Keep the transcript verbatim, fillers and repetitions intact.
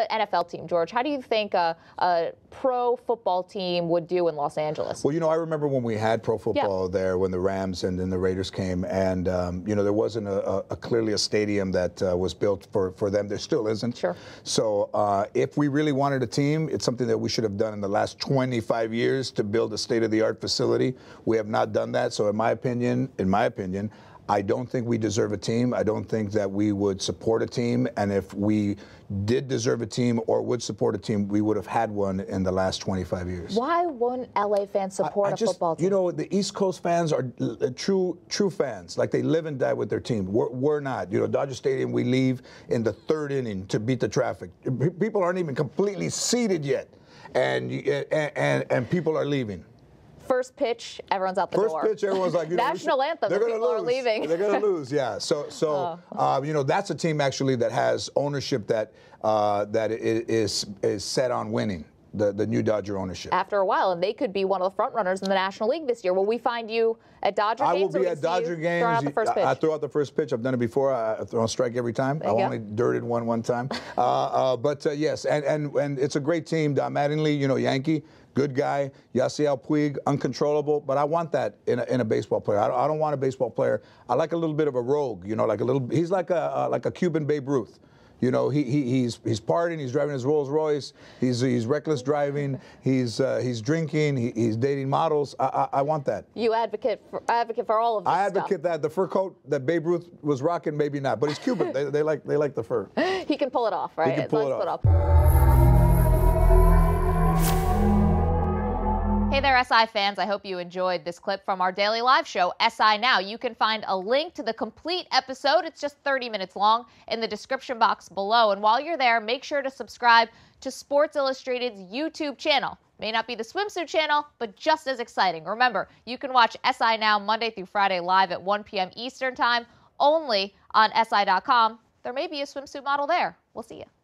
an N F L team, George, how do you think a, a pro football team would do in Los Angeles? Well, you know, I remember when we had pro football yeah. there, when the Rams and then the Raiders came, and um, you know, there wasn't a, a, a clearly a stadium that uh, was built for for them. There still isn't. Sure. So uh, if we really wanted a team, it's something that we should have done in the last twenty-five years to build a state-of-the-art facility. We have not done that. So in my opinion, in my opinion. I don't think we deserve a team. I don't think that we would support a team. And if we did deserve a team or would support a team, we would have had one in the last twenty-five years. Why won't L A fans support I, I just, a football team? You know, the East Coast fans are true true fans. Like, they live and die with their team. We're, we're not. You know, Dodger Stadium, we leave in the third inning to beat the traffic. People aren't even completely seated yet, and and, and, and people are leaving. First pitch, everyone's out the First door. First pitch, everyone's like, you know, national anthem. They're going to lose. Are leaving. They're going to lose. Yeah. So, so oh. uh, you know, that's a team actually that has ownership that uh, that is is set on winning. The the new Dodger ownership. After a while, and they could be one of the front runners in the National League this year. Will we find you at Dodger games? I will be at Dodger games. Throw out the first pitch. I, I throw out the first pitch. I've done it before. I throw on strike every time. I only dirted one one time. uh, uh, but uh, yes, and and and it's a great team. Don Mattingly, you know, Yankee. Good guy, Yasiel Puig, uncontrollable, but I want that in a, in a baseball player. I don't, I don't want a baseball player. I like a little bit of a rogue, you know, like a little. He's like a uh, like a Cuban Babe Ruth, you know. He, he he's he's partying, he's driving his Rolls Royce, he's he's reckless driving, he's uh, he's drinking, he, he's dating models. I, I I want that. You advocate for, advocate for all of this. I advocate stuff. That the fur coat that Babe Ruth was rocking, maybe not, but he's Cuban. they they like they like the fur. He can pull it off, right? He can pull it off. Put up. Hey there, S I fans. I hope you enjoyed this clip from our daily live show, S I Now. You can find a link to the complete episode, it's just thirty minutes long, in the description box below. And while you're there, make sure to subscribe to Sports Illustrated's YouTube channel. May not be the swimsuit channel, but just as exciting. Remember, you can watch S I Now Monday through Friday live at one p m Eastern Time, only on S I dot com. There may be a swimsuit model there. We'll see you.